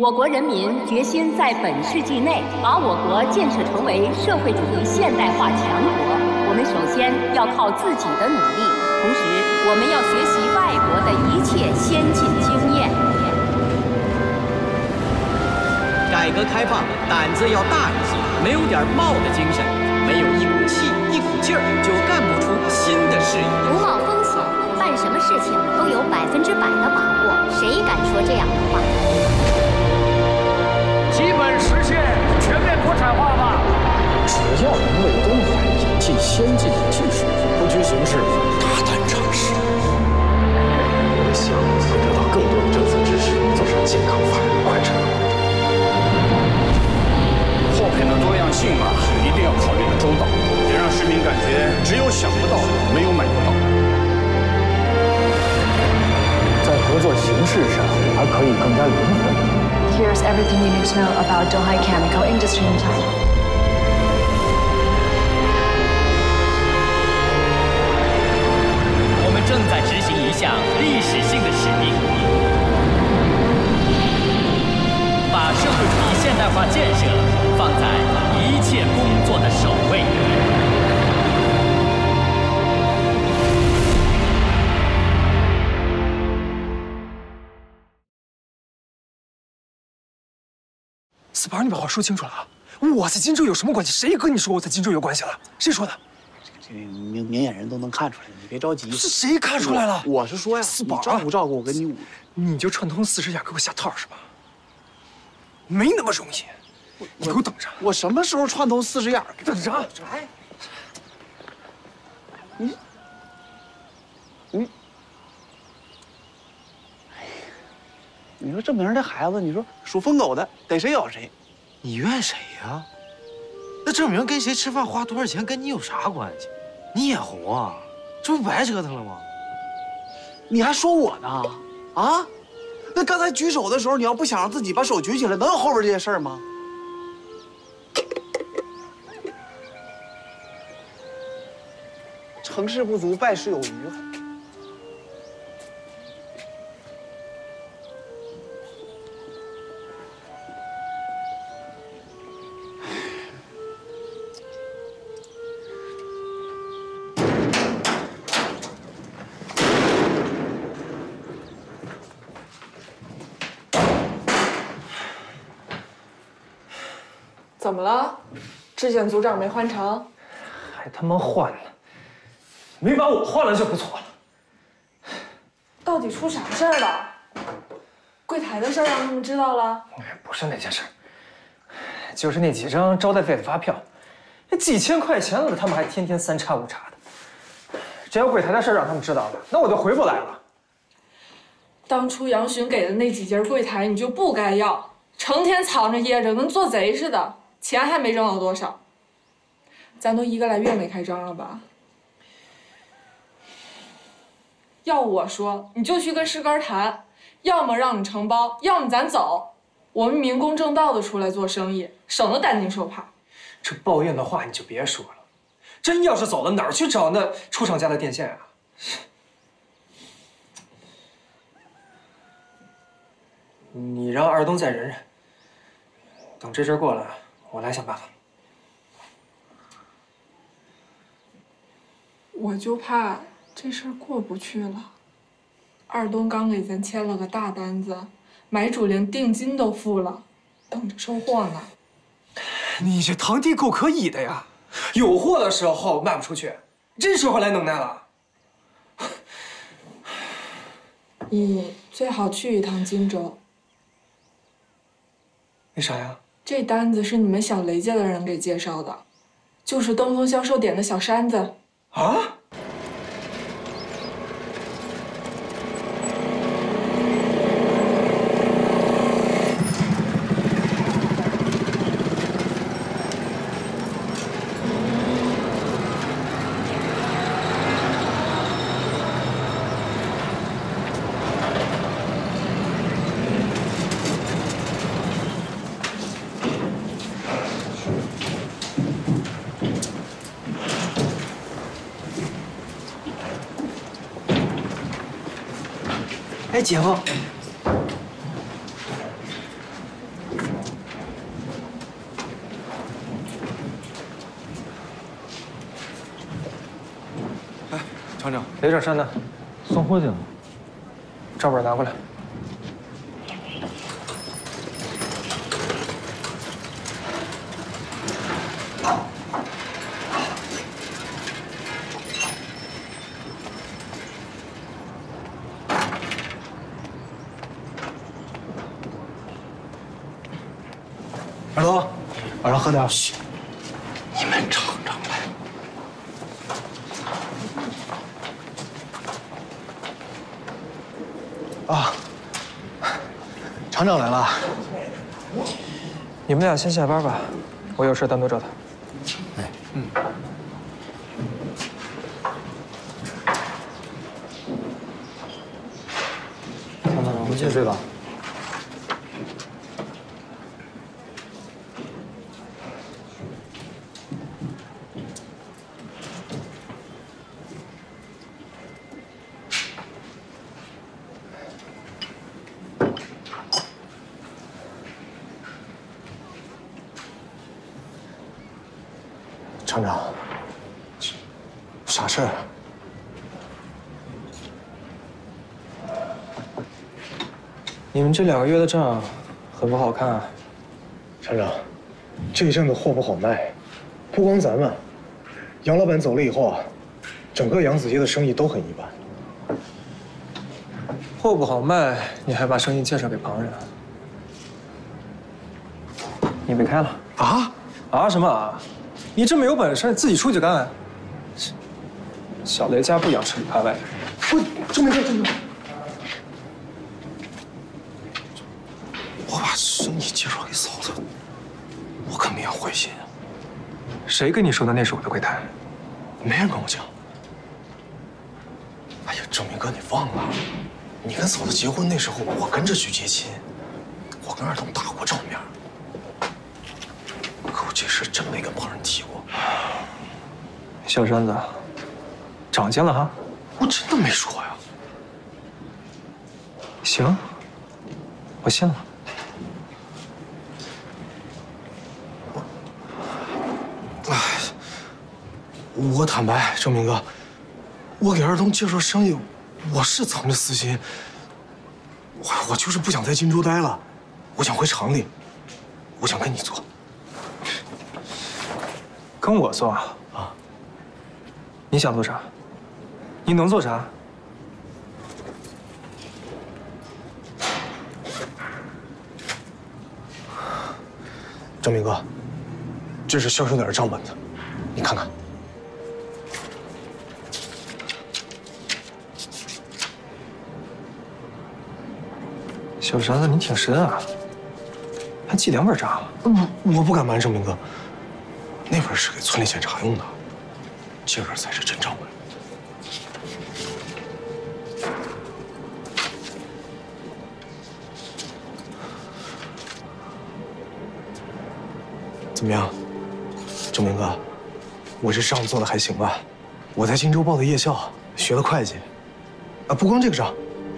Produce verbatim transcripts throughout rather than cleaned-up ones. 我国人民决心在本世纪内把我国建设成为社会主义现代化强国。我们首先要靠自己的努力，同时我们要学习外国的一切先进经验。改革开放，胆子要大一些，没有点冒的精神，没有一股气、一股劲儿，就干不出新的事业。不冒风险，办什么事情都有百分之百的把握。谁敢说这样的话？ 基本实现全面国产化吧。只要能为东海引进先进的技术，不拘形式，大胆尝试。我希望能得到更多的政策支持，走上健康发展的快车。货品的多样性啊，一定要考虑的周到，别让市民感觉只有想不到，没有买不到。在合作形式上，还可以更加灵活。 Here's everything you need to know about Donghai chemical industry in China. We are executing a historic mission: put socialist modernization in all the work's priority. 死板，你把话说清楚了啊！我在金州有什么关系？谁跟你说我在金州有关系了？谁说的？这明明眼人都能看出来，你别着急。是谁看出来了？ 我, 我是说呀，死板，照顾照顾我跟你。你就串通四十眼给我下套是吧？没那么容易，你给我等着！我什么时候串通四十眼？等着！来，你，你，哎呀！ 你说这名这孩子，你说属疯狗的逮谁咬谁，你怨谁呀？那证明跟谁吃饭花多少钱跟你有啥关系？你眼红啊？这不白折腾了吗？你还说我呢？啊？那刚才举手的时候，你要不想让自己把手举起来，能有后边这些事儿吗？成事不足，败事有余。 怎么了？质检组长没换成，还他妈换了，没把我换了就不错了。到底出啥事儿了？柜台的事儿让他们知道了？不是那件事，就是那几张招待费的发票，那几千块钱了，他们还天天三叉五叉的。只要柜台的事儿让他们知道了，那我就回不来了。当初杨巡给的那几节柜台，你就不该要，成天藏着掖着，跟做贼似的。 钱还没挣到多少，咱都一个来月没开张了吧？要我说，你就去跟师根谈，要么让你承包，要么咱走。我们民工正道的出来做生意，省得担惊受怕。这抱怨的话你就别说了，真要是走了，哪儿去找那出厂家的电线啊？你让二东再忍忍，等这阵过了。 我来想办法。我就怕这事儿过不去了。二东刚给咱签了个大单子，买主连定金都付了，等着收货呢。你这堂弟够可以的呀！有货的时候卖不出去，真收回来能耐了。你最好去一趟荆州。为啥呀？ 这单子是你们小雷家的人给介绍的，就是东风销售点的小山子。啊！哎，姐夫，厂长，雷长山呢？送货去了。账本拿过来。 耳朵，晚上喝点。嘘，你们尝尝呗。啊，厂长来了。你们俩先下班吧，我有事单独找他。哎，嗯。厂长，我们进去吧。 厂长，啥事儿啊？你们这两个月的账很不好看啊！厂长，这一阵子货不好卖，不光咱们，杨老板走了以后啊，整个扬子街的生意都很一般。货不好卖，你还把生意介绍给旁人？你被开了啊？啊什么啊？ 你这么有本事，自己出去干！小雷家不养吃里扒外的人。我这么着，这么着，我把生意介绍给嫂子，我可没有坏心啊。谁跟你说的？那是我的柜台，没人跟我讲。哎呀，正明哥，你忘了，你跟嫂子结婚那时候，我跟着去接亲，我跟二东打过照面。 这事真没跟旁人提过，小山子，长进了哈！我真的没说呀。行，我信了。哎，我坦白，正明哥，我给二东介绍生意，我是藏着私心，我我就是不想在荆州待了，我想回厂里，我想跟你做。 跟我做啊？啊！你想做啥？你能做啥？张明哥，这是销售点的账本子，你看看。小傻子，你挺深啊，还记两本账了？我我不敢瞒张明哥。 那本是给村里检查用的，这本才是真账本。怎么样，正明哥，我这账做的还行吧？我在荆州报的夜校，学了会计，啊，不光这个账，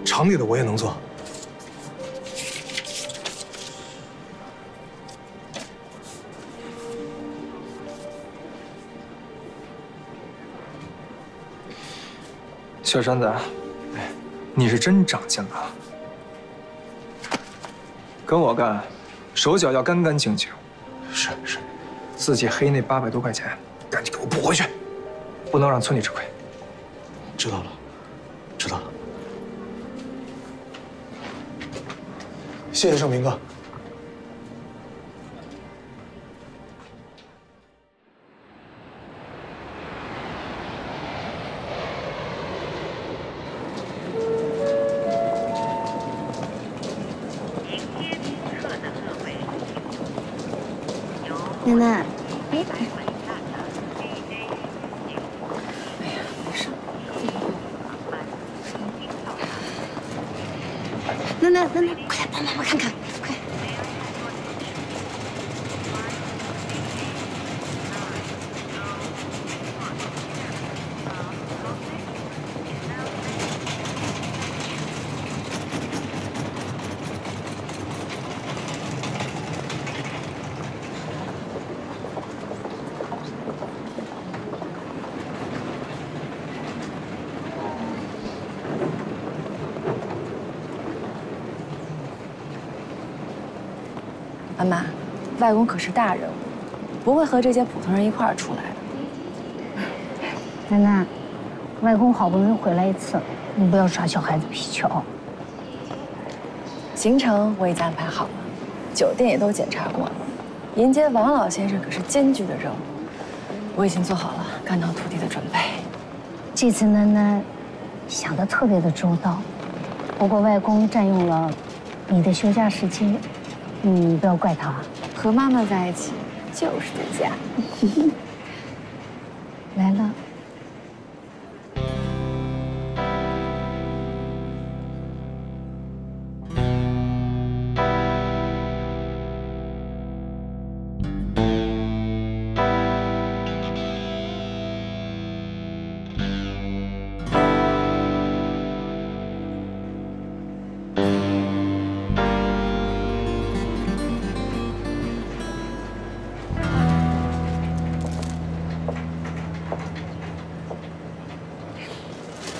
厂里的我也能做。 小山子，你是真长进了。跟我干，手脚要干干净净。是是，自己黑那八百多块钱，赶紧给我补回去，不能让村里吃亏。知道了，知道了。谢谢盛明哥。 楠楠，哎，哎呀，没事。楠楠，楠楠，快来帮妈妈看看，快！阿妈，外公可是大人物，不会和这些普通人一块儿出来的。奶奶，外公好不容易回来一次，你不要耍小孩子脾气哦。行程我已经安排好了，酒店也都检查过了，迎接王老先生可是艰巨的任务，我已经做好了干倒徒弟的准备。这次奶奶想得特别的周到，不过外公占用了你的休假时间。 你不要怪他，和妈妈在一起就是度假。来了，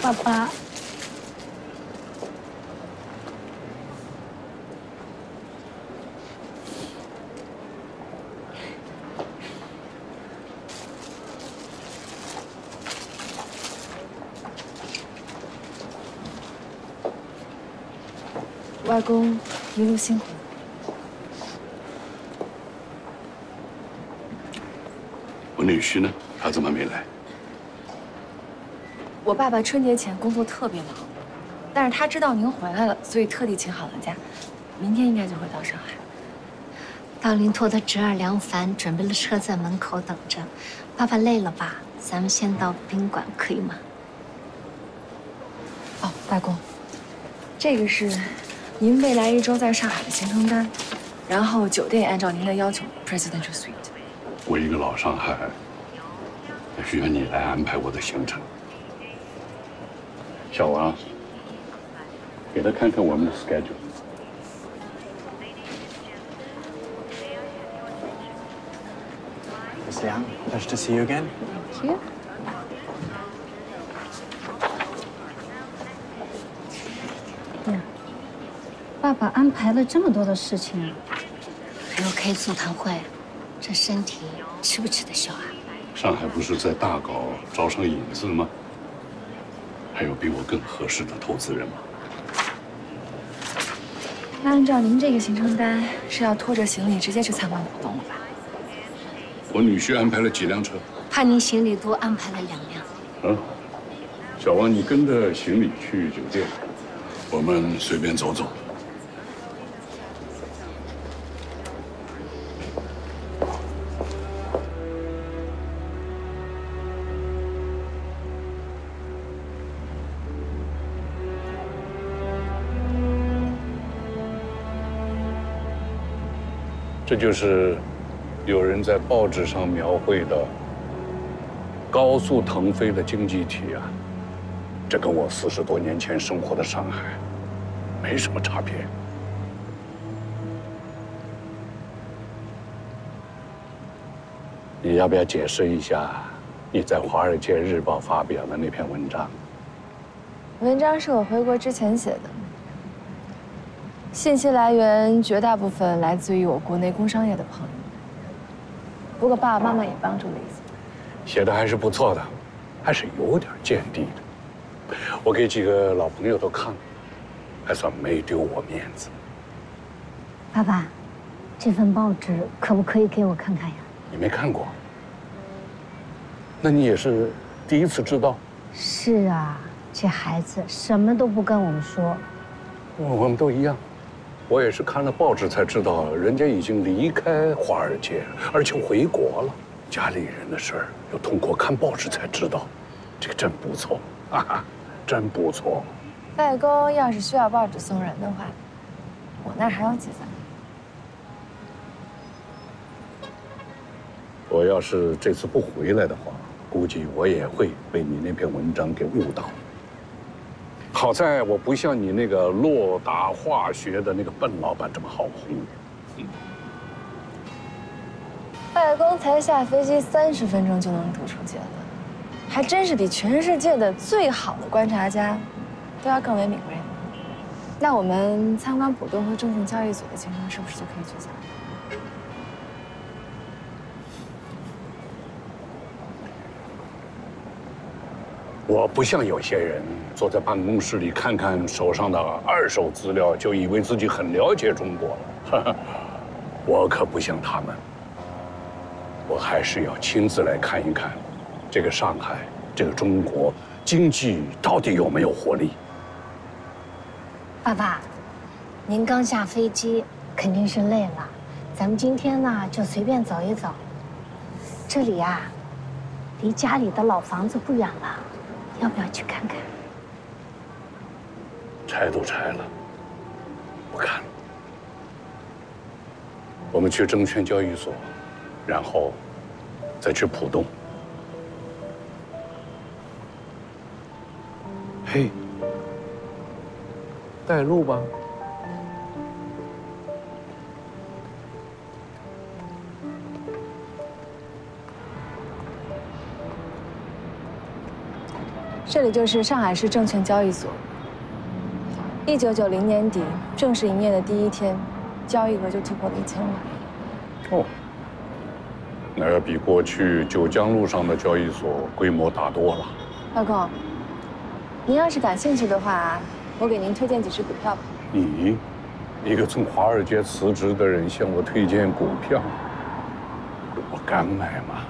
爸爸，外公一路辛苦。 我女婿呢？他怎么没来？ 我爸爸春节前工作特别忙，但是他知道您回来了，所以特地请好了假，明天应该就会到上海。道林托他侄儿梁凡准备了车在门口等着，爸爸累了吧？咱们先到宾馆可以吗？哦，外公，这个是您未来一周在上海的行程单，然后酒店也按照您的要求 ，Presidential Suite。我一个老上海，还需要你来安排我的行程。 小王，给他看看我们的 schedule。Miss Liang, nice to see you again. Thank you. 呀，爸爸安排了这么多的事情啊，还有开座谈会，这身体吃不吃得消啊？上海不是在大搞招商引资吗？ 还有比我更合适的投资人吗？那按照您这个行程单，是要拖着行李直接去参观活动了吧？我女婿安排了几辆车，怕您行李多，安排了两辆。啊，小王，你跟着行李去酒店，我们随便走走。这就是有人在报纸上描绘的高速腾飞的经济体啊，这跟我四十多年前生活的上海没什么差别。你要不要解释一下你在《华尔街日报》发表的那篇文章？文章是我回国之前写的。 信息来源绝大部分来自于我国内工商业的朋友，不过爸爸妈妈也帮助了一些。写的还是不错的，还是有点见地的。我给几个老朋友都看了，还算没丢我面子。爸爸，这份报纸可不可以给我看看呀？你没看过？那你也是第一次知道？是啊，这孩子什么都不跟我们说。我们都一样。 我也是看了报纸才知道，人家已经离开华尔街，而且回国了。家里人的事儿，又通过看报纸才知道，这个真不错，哈哈，真不错。外公要是需要报纸送人的话，我那儿还有几份。我要是这次不回来的话，估计我也会被你那篇文章给误导。 好在我不像你那个洛达化学的那个笨老板这么好哄。嗯，外公才下飞机三十分钟就能得出结论，还真是比全世界的最好的观察家都要更为敏锐。那我们参观浦东和证券交易所的行程是不是就可以取消了？我不像有些人坐在办公室里看看手上的二手资料，就以为自己很了解中国了。我可不像他们，我还是要亲自来看一看，这个上海，这个中国经济到底有没有活力。爸爸，您刚下飞机，肯定是累了。 咱们今天呢，就随便走一走。这里啊，离家里的老房子不远了，要不要去看看？拆都拆了，不看了。我们去证券交易所，然后再去浦东。嘿，带路吧。 这里就是上海市证券交易所。一九九零年底正式营业的第一天，交易额就突破了一千万。哦，那要比过去九江路上的交易所规模大多了。老公，您要是感兴趣的话，我给您推荐几只股票吧。你，一个从华尔街辞职的人向我推荐股票，我敢买吗？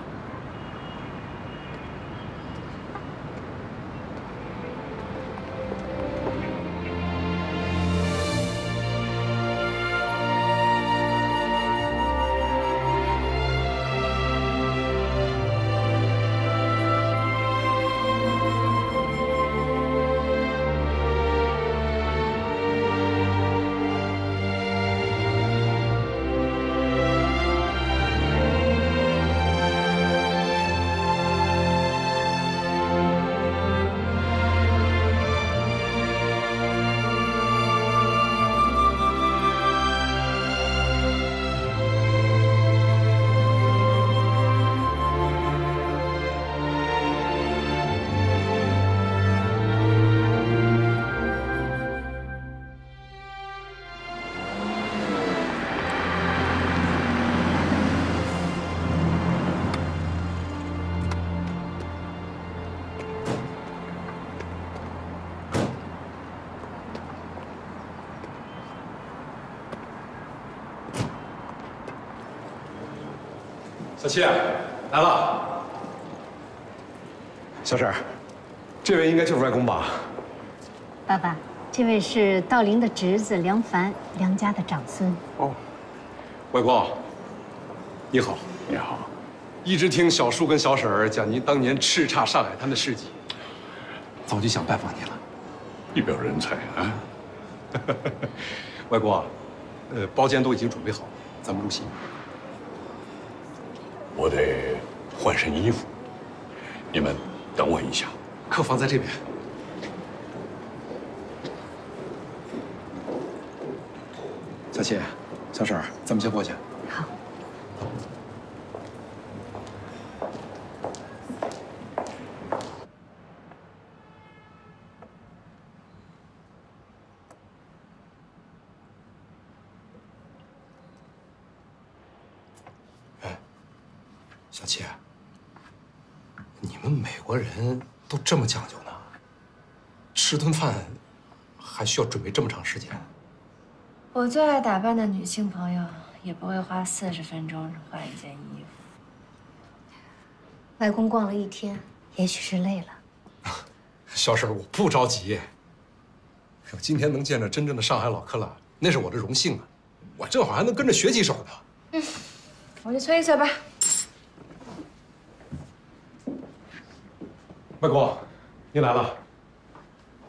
小七来了，小婶，这位应该就是外公吧？爸爸，这位是道林的侄子梁凡，梁家的长孙。哦，外公，你好，你好。一直听小叔跟小婶儿讲您当年叱咤上海滩的事迹，早就想拜访您了。一表人才啊！外公，呃，包间都已经准备好了，咱们入席。 我得换身衣服，你们等我一下。客房在这边。小七、小婶，咱们先过去。好。哎。 小七，你们美国人都这么讲究呢？吃顿饭还需要准备这么长时间？我最爱打扮的女性朋友也不会花四十分钟换一件衣服。外公逛了一天，也许是累了。小婶，我不着急。我今天能见着真正的上海老克拉，那是我的荣幸啊！我正好还能跟着学几手呢。嗯，我去催一催吧。 外公，您来了，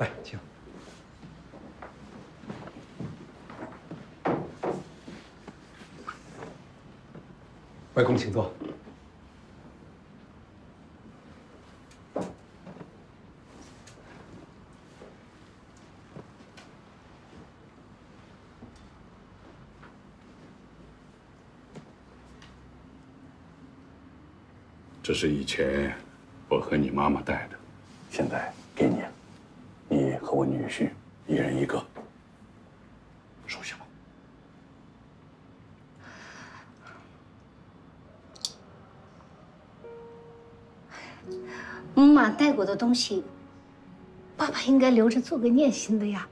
来，请。外公，请坐。这是以前。 我和你妈妈带的，现在给你，你和我女婿一人一个，收下吧。姆妈带过的东西应该留着做个念心的呀。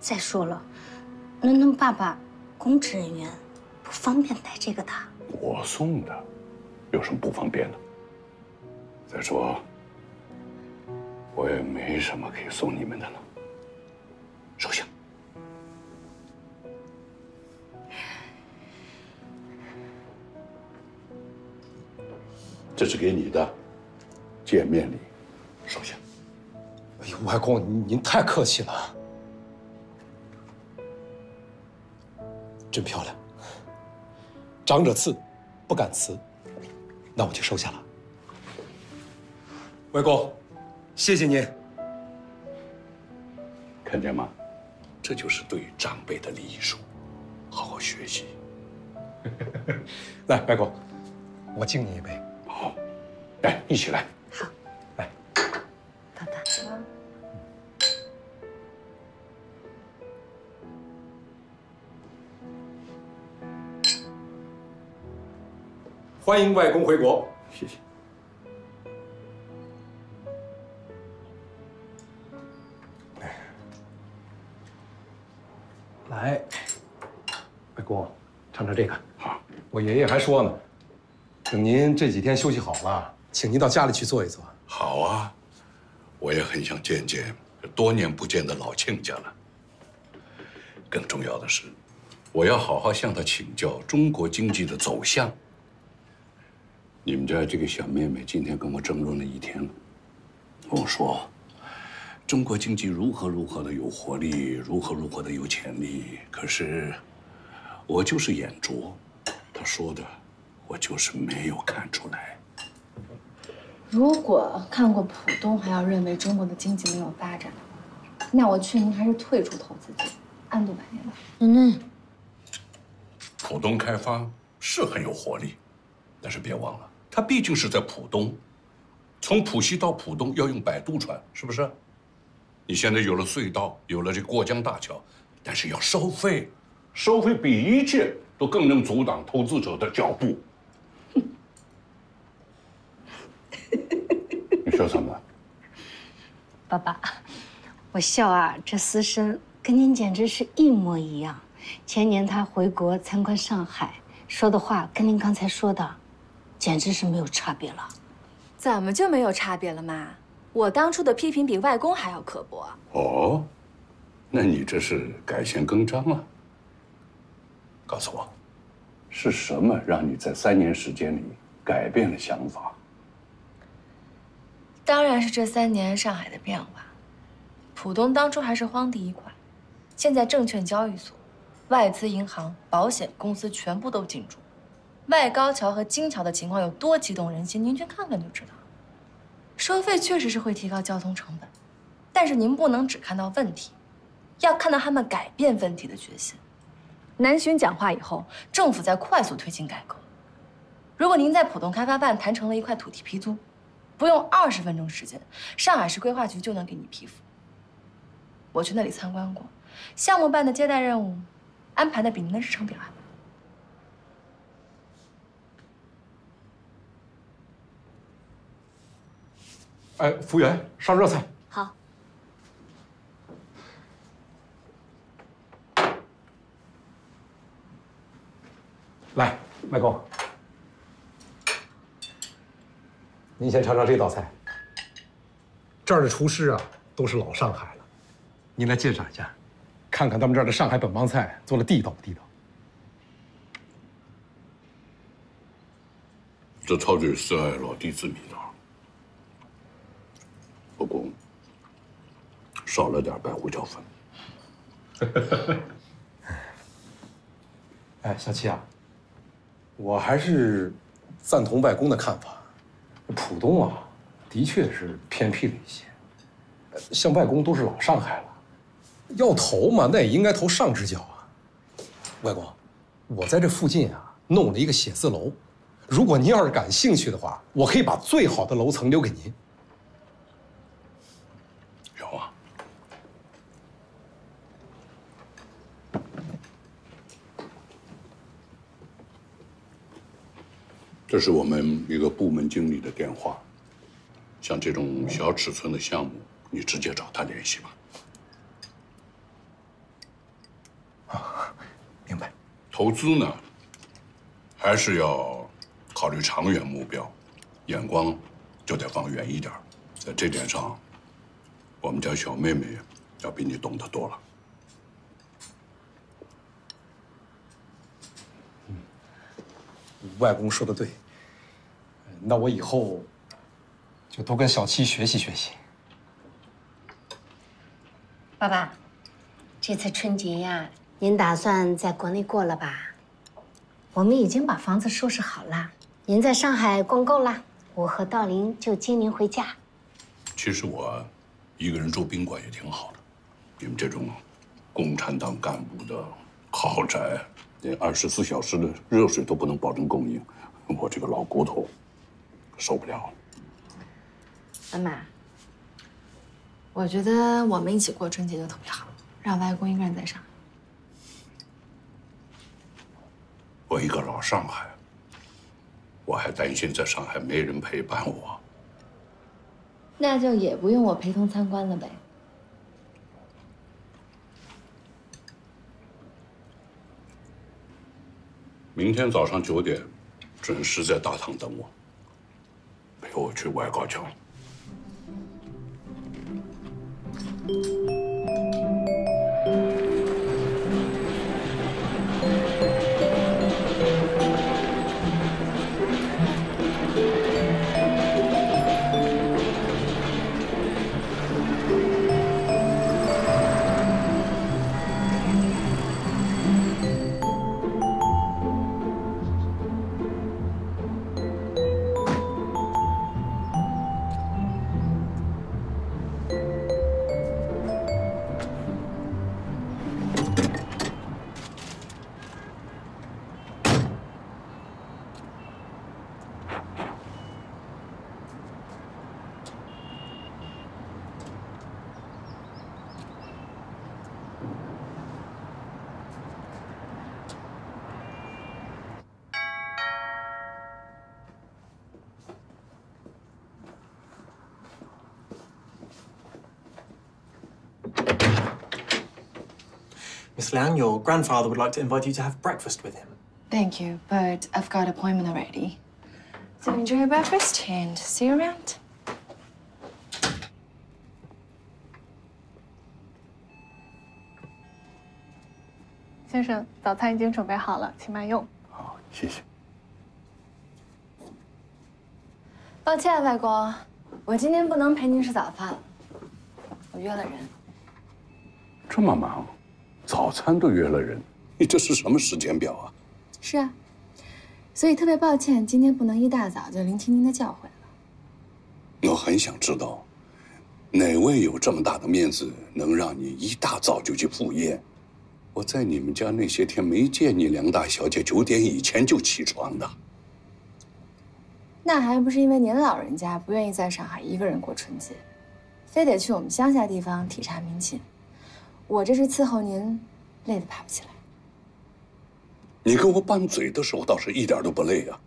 再说了，伦伦爸爸公职人员，不方便带这个的。我送的，有什么不方便的？再说，我也没什么可以送你们的了。收下。 这是给你的见面礼，收下。哎呦，外公，您您太客气了，真漂亮。长者赐，不敢辞，那我就收下了。外公，谢谢您。看见吗？这就是对长辈的礼数，好好学习。来，外公，我敬你一杯。 好，来，一起来。好，来，爸爸。欢迎外公回国，谢谢。来，外公，尝尝这个。好，我爷爷还说呢。 等您这几天休息好了，请您到家里去坐一坐。好啊，我也很想见见多年不见的老亲家了。更重要的是，我要好好向他请教中国经济的走向。你们家这个小妹妹今天跟我争论了一天了，跟我说，中国经济如何如何的有活力，如何如何的有潜力。可是，我就是眼拙，她说的。 我就是没有看出来。如果看过浦东还要认为中国的经济没有发展，那我劝您还是退出投资界，安度晚年吧。嗯嗯。浦东开发是很有活力，但是别忘了，它毕竟是在浦东，从浦西到浦东要用摆渡船，是不是？你现在有了隧道，有了这过江大桥，但是要收费，收费比一切都更能阻挡投资者的脚步。 你说什么？爸爸，我笑啊，这私生跟您简直是一模一样。前年他回国参观上海，说的话跟您刚才说的，简直是没有差别了。怎么就没有差别了嘛？我当初的批评比外公还要刻薄。哦，那你这是改弦更张了。告诉我，是什么让你在三年时间里改变了想法？ 当然是这三年上海的变化，浦东当初还是荒地一块，现在证券交易所、外资银行、保险公司全部都进驻，外高桥和金桥的情况有多激动人心，您去看看就知道。收费确实是会提高交通成本，但是您不能只看到问题，要看到他们改变问题的决心。南巡讲话以后，政府在快速推进改革。如果您在浦东开发办谈成了一块土地批租。 不用二十分钟时间，上海市规划局就能给你批复。我去那里参观过，项目办的接待任务安排的比您的日程表还满。哎，服务员，上热菜。好。来，外公。 您先尝尝这道菜。这儿的厨师啊，都是老上海了。您来鉴赏一下，看看他们这儿的上海本帮菜做的地道不地道。这抄的是老弟子米的，不过少了点白胡椒粉。哎，小七啊，我还是赞同外公的看法。 浦东啊，的确是偏僻了一些。像外公都是老上海了，要投嘛，那也应该投上直角啊。外公，我在这附近啊弄了一个写字楼，如果您要是感兴趣的话，我可以把最好的楼层留给您。有啊。这是我们一个部门经理的电话。 像这种小尺寸的项目，你直接找他联系吧。啊，明白。投资呢，还是要考虑长远目标，眼光就得放远一点。在这点上，我们家小妹妹要比你懂得多了。 外公说的对，那我以后就多跟小七学习学习。爸爸，这次春节呀，您打算在国内过了吧？我们已经把房子收拾好了，您在上海逛够了，我和道林就接您回家。其实我一个人住宾馆也挺好的，你们这种共产党干部的豪宅。 连二十四小时的热水都不能保证供应，我这个老骨头受不了。妈妈，我觉得我们一起过春节就特别好，让外公一个人在上海。我一个老上海，我还担心在上海没人陪伴我。那就也不用我陪同参观了呗。 明天早上九点，准时在大堂等我，陪我去外高桥。Miss Liang, your grandfather would like to invite you to have breakfast with him. Thank you, but I've got an appointment already. So enjoy your breakfast and see you around. Sir, the breakfast is already prepared. Please take it. Oh, thank you. 抱歉，外公，我今天不能陪您吃早饭了，我约了人。这么忙？ 早餐都约了人，你这是什么时间表啊？是啊，所以特别抱歉，今天不能一大早就聆听您的教诲了。我很想知道，哪位有这么大的面子，能让你一大早就去赴宴？我在你们家那些天没见你梁大小姐九点以前就起床的。那还不是因为您老人家不愿意在上海一个人过春节，非得去我们乡下地方体察民情。 我这是伺候您，累得爬不起来。你跟我拌嘴的时候倒是一点都不累啊。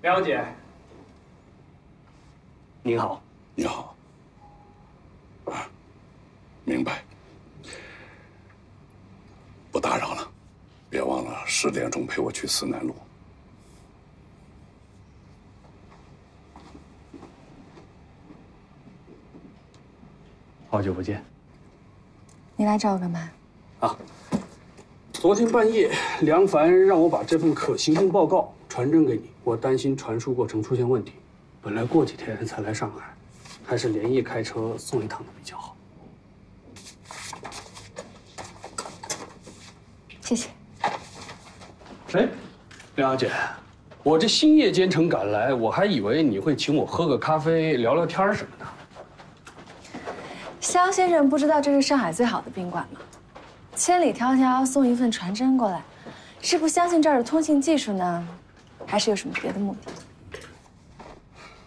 梁小姐，您好。你好。啊，明白。不打扰了，别忘了十点钟陪我去思南路。好久不见。 你来找我干嘛？啊，昨天半夜，梁凡让我把这份可行性报告传真给你，我担心传输过程出现问题，本来过几天才来上海，还是连夜开车送一趟的比较好。谢谢。哎，梁小姐，我这星夜兼程赶来，我还以为你会请我喝个咖啡、聊聊天什么的。 肖先生不知道这是上海最好的宾馆吗？千里迢迢送一份传真过来，是不相信这儿的通信技术呢，还是有什么别的目的？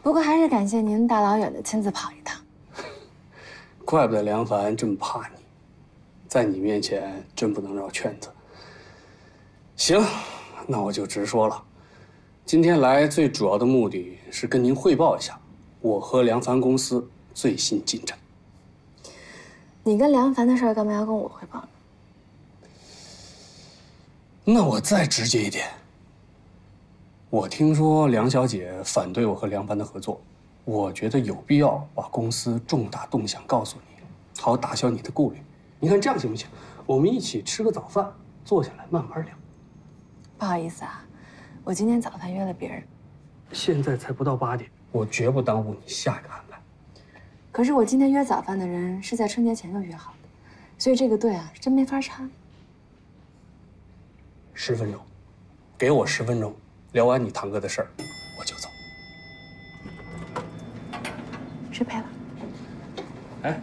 不过还是感谢您大老远的亲自跑一趟。怪不得梁凡这么怕你，在你面前真不能绕圈子。行，那我就直说了，今天来最主要的目的是跟您汇报一下我和梁凡公司最新进展。你跟梁凡的事儿干嘛要跟我汇报呢？那我再直接一点，我听说梁小姐反对我和梁凡的合作，我觉得有必要把公司重大动向告诉你，好打消你的顾虑。你看这样行不行？我们一起吃个早饭，坐下来慢慢聊。不好意思啊，我今天早饭约了别人。现在才不到八点，我绝不耽误你下一个安排。可是我今天约早饭的人是在春节前就约好的，所以这个队啊，真没法插。十分钟，给我十分钟，聊完你堂哥的事儿，我就走。失陪了。哎。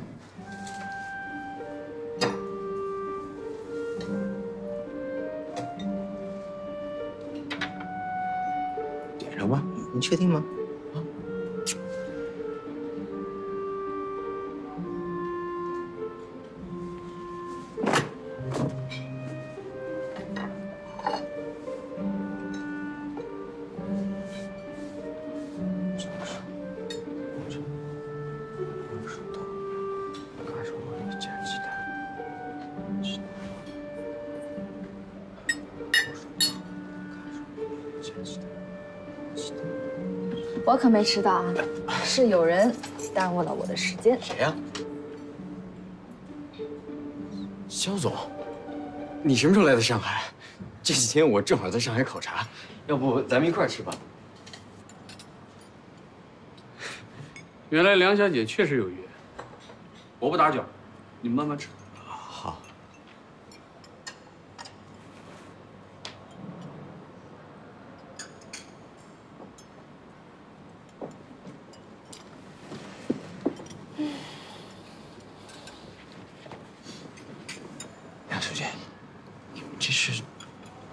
你确定吗？啊！我可没迟到啊，是有人耽误了我的时间。谁呀？肖总，你什么时候来的上海？这几天我正好在上海考察，要不咱们一块儿吃吧？原来梁小姐确实有约，我不打搅，你们慢慢吃。好。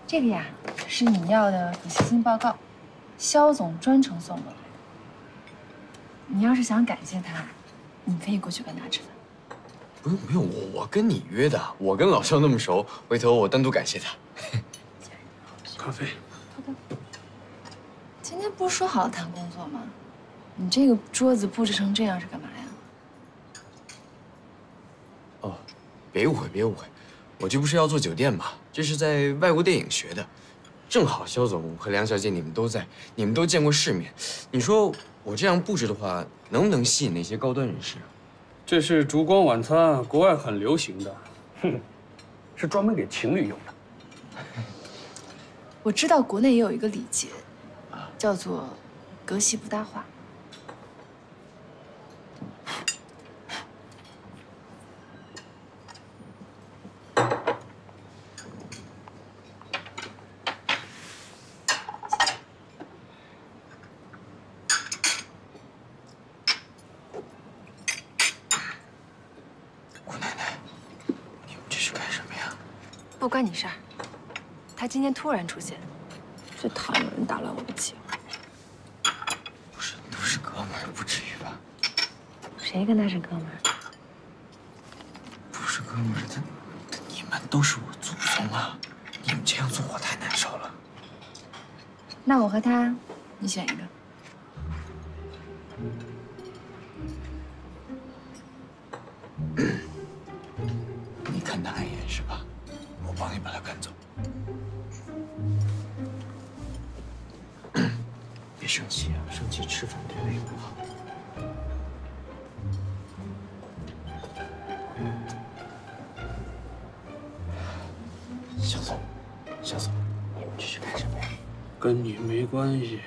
这个呀，是你要的补习金报告，肖总专程送过来的。你要是想感谢他，你可以过去跟他吃饭。不用不用，我我跟你约的，我跟老肖那么熟，回头我单独感谢他。咖啡。好的。今天不是说好了谈工作吗？你这个桌子布置成这样是干嘛呀？哦，别误会别误会。 我这不是要做酒店吗？这是在外国电影学的，正好肖总和梁小姐你们都在，你们都见过世面。你说我这样布置的话，能不能吸引那些高端人士啊？这是烛光晚餐，国外很流行的，哼，是专门给情侣用的。我知道国内也有一个礼节，叫做“隔席不搭话”。不关你事儿，他今天突然出现，最讨厌有人打乱我的计划。不是，都是哥们儿，不至于吧？谁跟他是哥们儿？不是哥们儿，他他你们都是我祖宗啊！你们这样做我太难受了。那我和他，你选一个。你看他碍眼是吧？ 我帮你把他赶走，别生气啊！生气吃饭对胃不好。小宋，小宋，你们这是干什么呀？跟你没关系。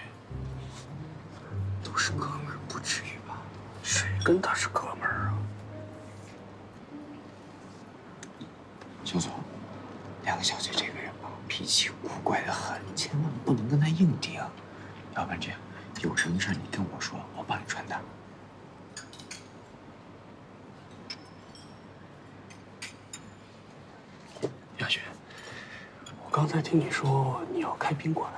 都是哥们儿，不至于吧？谁跟他是哥们儿啊？小宋。 梁小姐这个人吧，脾气古怪的很，千万不能跟她硬顶。要不然这样，有什么事你跟我说，我帮你传达。亚轩，我刚才听你说你要开宾馆。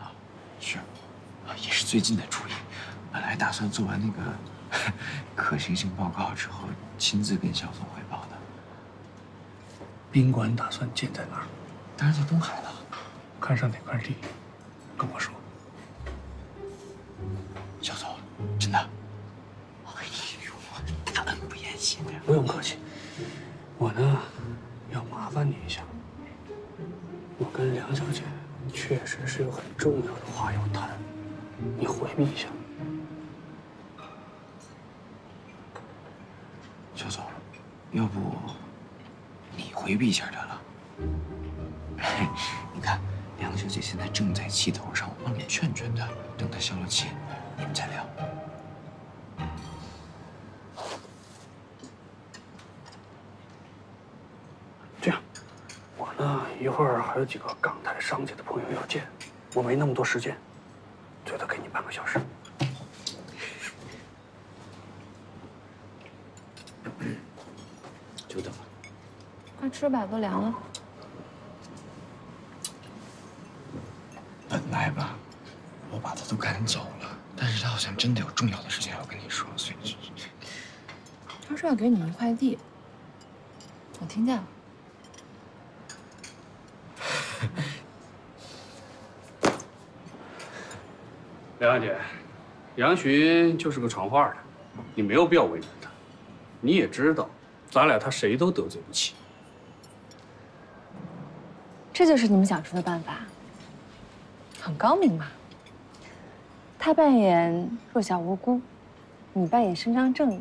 啊，是，啊也是最近的主意。本来打算做完那个可行性报告之后，亲自跟肖总汇报的。 宾馆打算建在哪儿？当然在东海了。看上哪块地，跟我说。小总，真的，我给你一句话，大恩不言谢的。不用客气。我呢，要麻烦你一下。我跟梁小姐确实是有很重要的话要谈，你回避一下。小宋，要不你回避一下得了。你看，梁小姐现在正在气头上，我帮你劝劝她，等她消了气，你们再聊。 一会儿还有几个港台商界的朋友要见，我没那么多时间，最多给你半个小时。久等了，快吃吧，都凉了。本来吧，我把他都赶走了，但是他好像真的有重要的事情要跟你说，所以他说要给你一块地，我听见了。 梁小姐，杨巡就是个传话的，你没有必要为难他。你也知道，咱俩他谁都得罪不起。这就是你们想出的办法，很高明嘛。他扮演弱小无辜，你扮演伸张正义，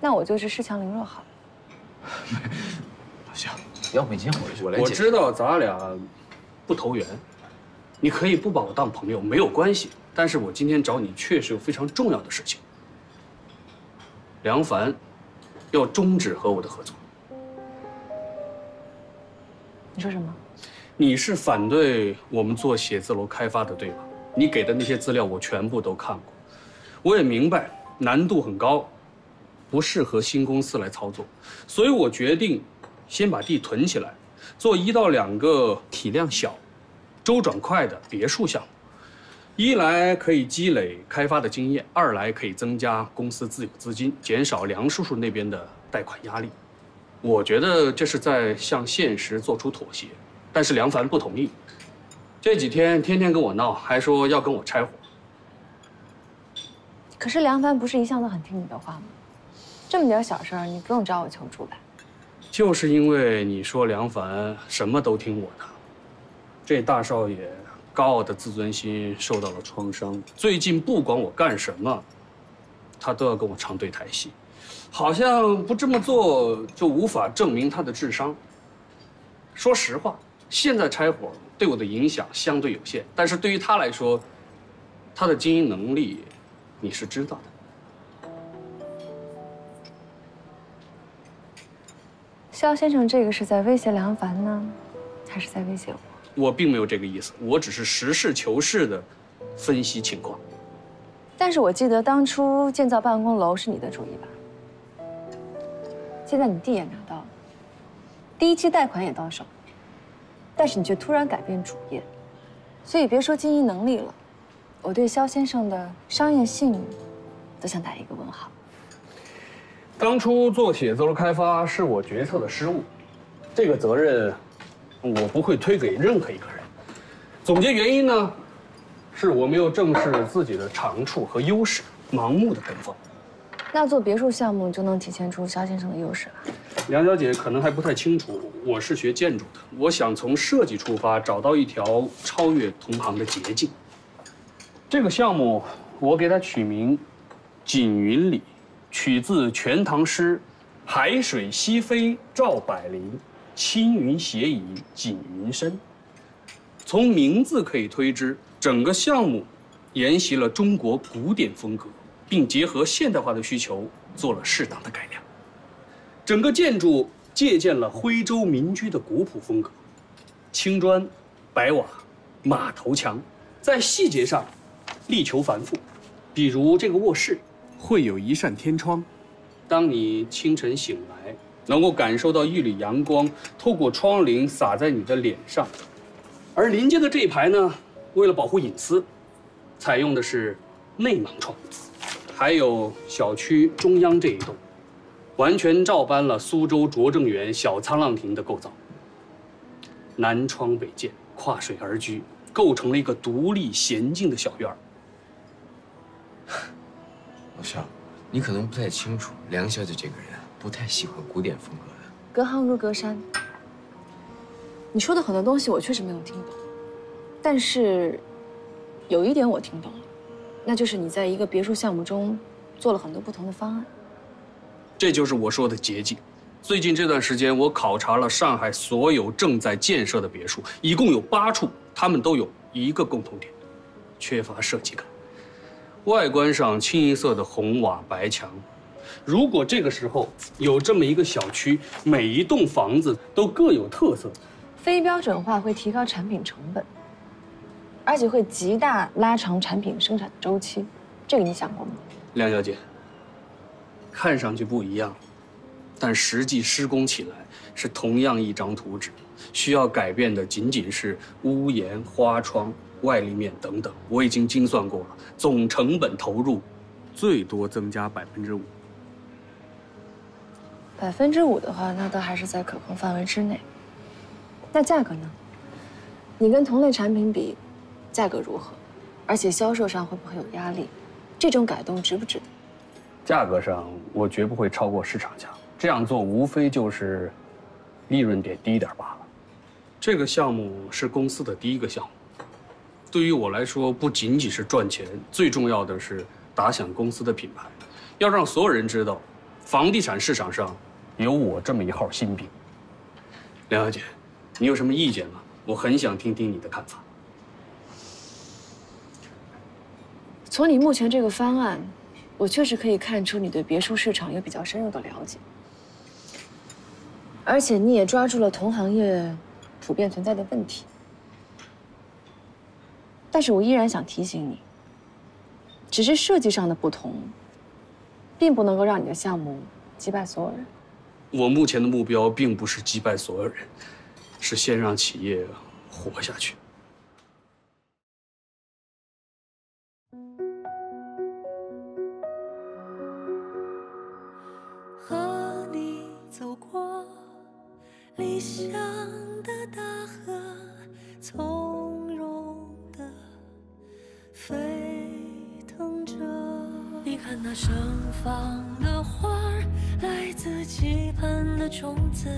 那我就是恃强凌弱好了。老乡，要不你先回去，我来解释。我知道咱俩不投缘。 你可以不把我当朋友，没有关系。但是我今天找你确实有非常重要的事情。梁凡要终止和我的合作。你说什么？你是反对我们做写字楼开发的，对吧？你给的那些资料我全部都看过，我也明白难度很高，不适合新公司来操作，所以我决定先把地囤起来，做一到两个体量小。 周转快的别墅项目，一来可以积累开发的经验，二来可以增加公司自有资金，减少梁叔叔那边的贷款压力。我觉得这是在向现实做出妥协，但是梁凡不同意。这几天天天跟我闹，还说要跟我拆伙。可是梁凡不是一向都很听你的话吗？这么点小事儿，你不用找我求助吧？就是因为你说梁凡什么都听我的。 这大少爷高傲的自尊心受到了创伤，最近不管我干什么，他都要跟我唱对台戏，好像不这么做就无法证明他的智商。说实话，现在拆伙对我的影响相对有限，但是对于他来说，他的经营能力你是知道的。肖先生，这个是在威胁梁凡呢，还是在威胁我？ 我并没有这个意思，我只是实事求是的分析情况。但是我记得当初建造办公楼是你的主意吧？现在你地也拿到了，第一期贷款也到手，但是你却突然改变主业，所以别说经营能力了，我对肖先生的商业信誉都想打一个问号。当初做写字楼开发是我决策的失误，这个责任。 我不会推给任何一个人。总结原因呢，是我没有正视自己的长处和优势，盲目的跟风。那做别墅项目就能体现出肖先生的优势了。梁小姐可能还不太清楚，我是学建筑的，我想从设计出发，找到一条超越同行的捷径。这个项目我给它取名“锦云里”，取自《全唐诗》：“海水西飞照百灵。” 青云斜倚锦云深，从名字可以推知，整个项目沿袭了中国古典风格，并结合现代化的需求做了适当的改良。整个建筑借鉴了徽州民居的古朴风格，青砖、白瓦、马头墙，在细节上力求繁复。比如这个卧室会有一扇天窗，当你清晨醒来。 能够感受到一缕阳光透过窗棂洒在你的脸上，而临街的这一排呢，为了保护隐私，采用的是内盲窗，还有小区中央这一栋，完全照搬了苏州拙政园小沧浪亭的构造。南窗北建，跨水而居，构成了一个独立娴静的小院儿。老肖，你可能不太清楚梁小姐这个人。不太喜欢古典风格的。隔行如隔山。你说的很多东西我确实没有听懂，但是有一点我听懂了，那就是你在一个别墅项目中做了很多不同的方案。这就是我说的捷径。最近这段时间，我考察了上海所有正在建设的别墅，一共有八处，他们都有一个共同点，缺乏设计感。 外观上清一色的红瓦白墙，如果这个时候有这么一个小区，每一栋房子都各有特色，非标准化会提高产品成本，而且会极大拉长产品生产周期，这个你想过吗？梁小姐，看上去不一样，但实际施工起来是同样一张图纸，需要改变的仅仅是屋檐、花窗。 外立面等等，我已经精算过了，总成本投入最多增加百分之五。百分之五的话，那倒还是在可控范围之内。那价格呢？你跟同类产品比，价格如何？而且销售上会不会有压力？这种改动值不值得？价格上，我绝不会超过市场价。这样做无非就是利润点低一点罢了。这个项目是公司的第一个项目。 对于我来说，不仅仅是赚钱，最重要的是打响公司的品牌，要让所有人知道，房地产市场上有我这么一号新兵。梁小姐，你有什么意见吗？我很想听听你的看法。从你目前这个方案，我确实可以看出你对别墅市场有比较深入的了解，而且你也抓住了同行业普遍存在的问题。 但是我依然想提醒你，只是设计上的不同，并不能够让你的项目击败所有人。我目前的目标并不是击败所有人，是先让企业活下去。和你走过理想的大河，从。 沸腾着，你看那盛放的花儿，来自期盼的种子；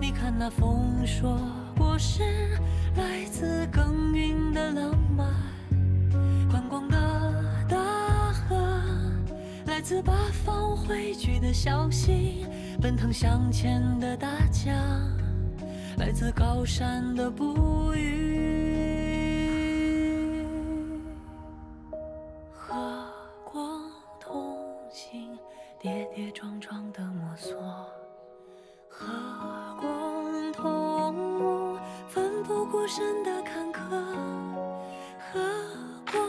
你看那丰硕果实，来自耕耘的浪漫。宽广的大河，来自八方汇聚的小溪；奔腾向前的大江，来自高山的哺育。 跌跌撞撞的摸索，和光同舞，奋不顾身的坎坷，和光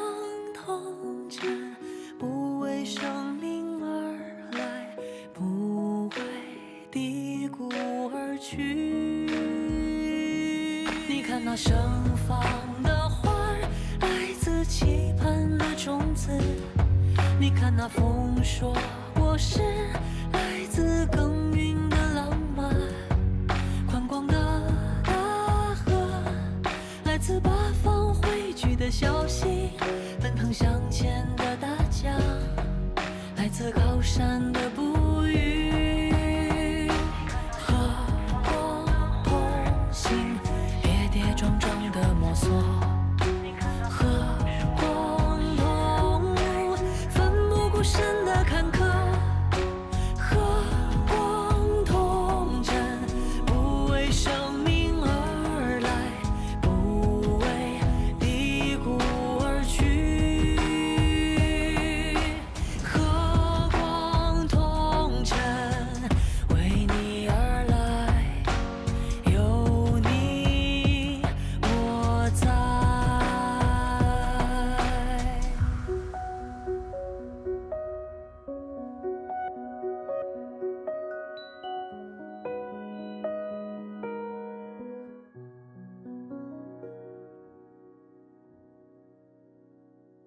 同志，不为生命而来，不为低谷而去。你看那盛放的花儿，来自期盼的种子；你看那丰硕。 我是来自耕耘的浪漫，宽广的大河，来自八方汇聚的小溪，奔腾向前的大江，来自高山的。